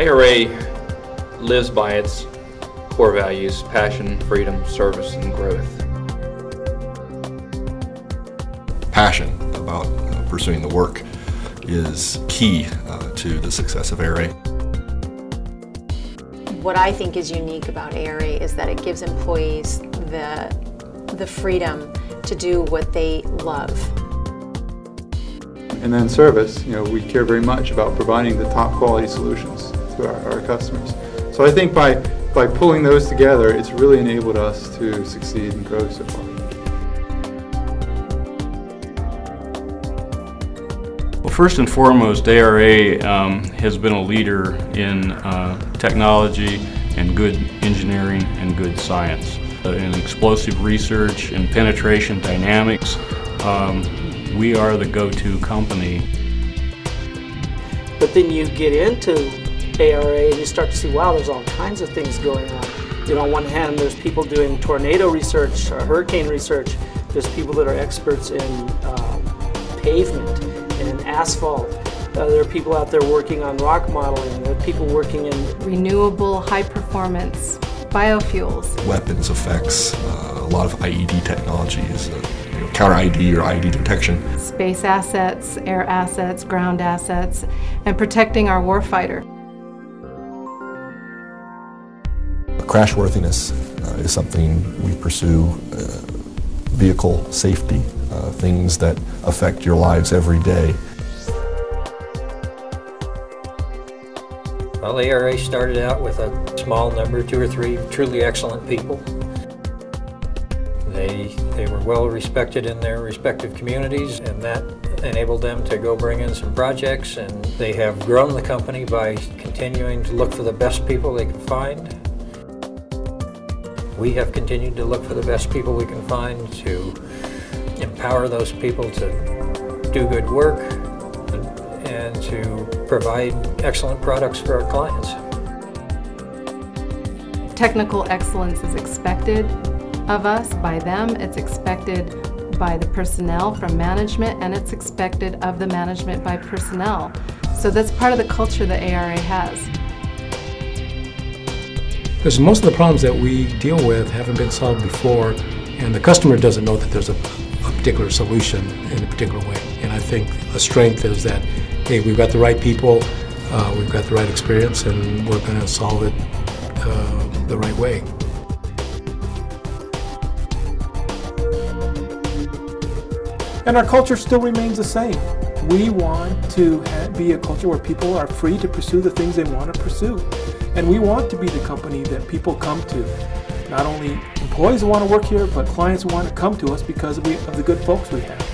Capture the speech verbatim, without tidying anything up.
A R A lives by its core values: passion, freedom, service, and growth. Passion about uh, pursuing the work is key uh, to the success of A R A. What I think is unique about A R A is that it gives employees the, the freedom to do what they love. And then service, you know, we care very much about providing the top quality solutions to our, our customers. So I think by, by pulling those together, it's really enabled us to succeed and grow so far. Well, first and foremost, A R A um, has been a leader in uh, technology and good engineering and good science. Uh, in explosive research and penetration dynamics, um, we are the go-to company. But then you get into A R A and you start to see, wow, there's all kinds of things going on. You know, on one hand, there's people doing tornado research, or hurricane research. There's people that are experts in uh, pavement and asphalt. Uh, there are people out there working on rock modeling. There are people working in renewable, high-performance biofuels, weapons effects, uh, a lot of I E D technologies. Uh, counter I D or I E D detection. Space assets, air assets, ground assets, and protecting our warfighter. Crashworthiness uh, is something we pursue. Uh, vehicle safety, uh, things that affect your lives every day. Well, A R A started out with a small number, two or three truly excellent people. They, they were well respected in their respective communities, and that enabled them to go bring in some projects, and they have grown the company by continuing to look for the best people they can find. We have continued to look for the best people we can find to empower those people to do good work and to provide excellent products for our clients. Technical excellence is expected of us by them, it's expected by the personnel from management, and it's expected of the management by personnel. So that's part of the culture that A R A has. Because most of the problems that we deal with haven't been solved before, and the customer doesn't know that there's a, a particular solution in a particular way. And I think a strength is that, hey, we've got the right people, uh, we've got the right experience, and we're going to solve it uh, the right way. And our culture still remains the same. We want to be a culture where people are free to pursue the things they want to pursue. And we want to be the company that people come to. Not only employees want to work here, but clients want to come to us because of the good folks we have.